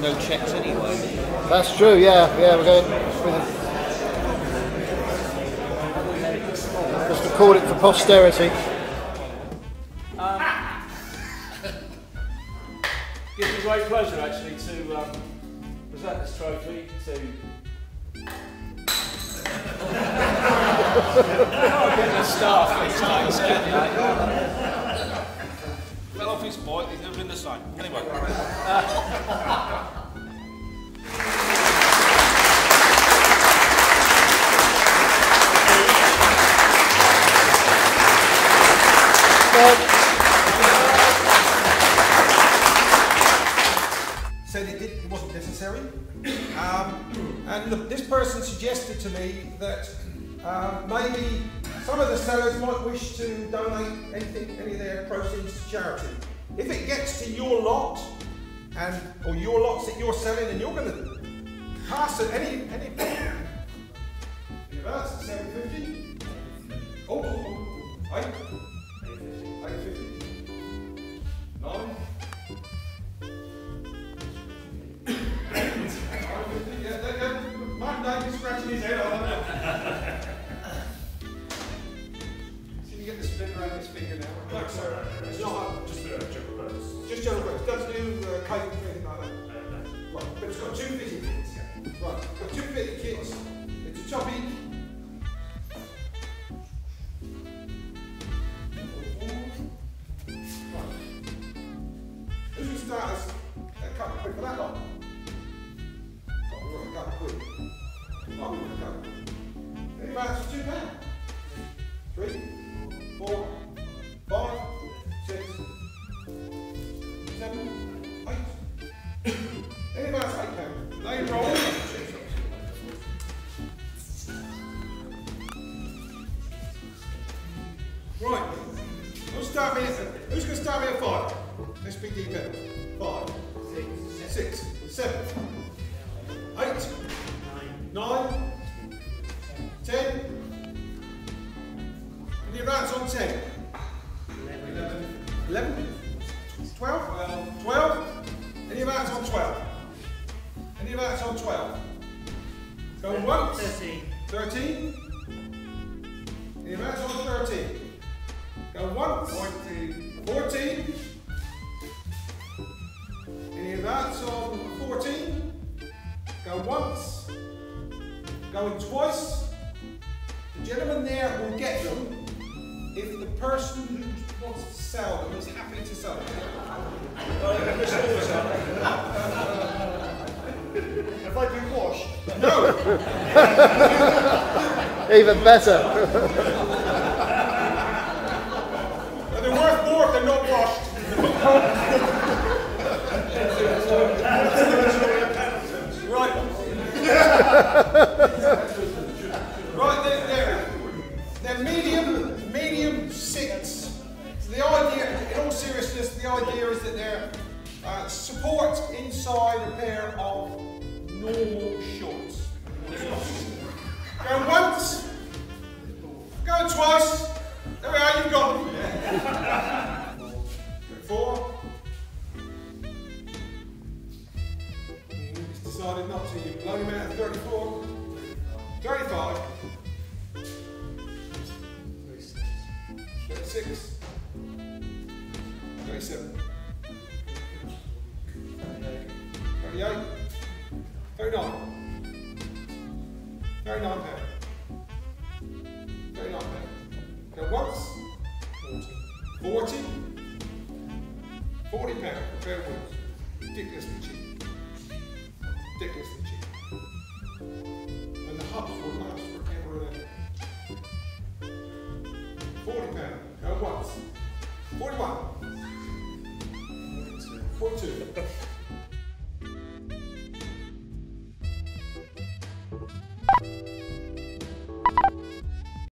no checks anyway. That's true, yeah, we're going with it. Just record it for posterity. Gives me great pleasure actually to present this trophy to... I'm getting a staff these days, yeah. Fell off his bike, he's never been the same. Anyway. Said it wasn't necessary. And look, this person suggested to me that maybe some of the sellers might wish to donate any of their proceeds to charity. If it gets to your lot, or your lots that you're selling, and you're going to pass at any that's 750. Oh, 850. 9. 850. Yeah, Martin Davies scratching his head off. Around his finger now. Like so. It's not just general purpose. Just general purpose. Doesn't do cake or anything like that. No. Right, but it's got 2 fitted kits. Yeah. Right, it's got 2 fitted kits. It's a choppy. Right. Who's going to start us a couple quick for that lot? Oh, we've got a couple quick. Oh, we've got a couple quick. Anybody else for £2? 3? 4, 5, 6, 7, 8. Anybody else 8 pounds? They roll. Right. We'll start me at, who's going to start me at 5? Let's be deep in. 5, 6, 7, 8, 9, 10. Any rounds on 10? 11? 12? 12? Any rounds on 12? Any rounds on 12? Go once? 13. 13? Any rounds on 13? Go once? 14. 14? Any rounds on 14? Go once? Going twice? The gentleman there will get them. If the person who wants to sell them is happy to sell them. Have I been washed? No! Even better. But they're worth more if they're not washed. Right. Right, they're medium. Medium 6. So the idea, in all seriousness, the idea is that they're support inside a pair of normal shorts. Go once, go twice. There we are, you've got them. Yeah. 4. He's decided not to. You've blown him out of 34. 35. 36, 37, 38, 39, 39 pound, 39 pound, go once, 40, 40 pound, fair words, ridiculously cheap, ridiculously cheap, and the hubs will last forever and ever. 40 pound, go once. 41. 42.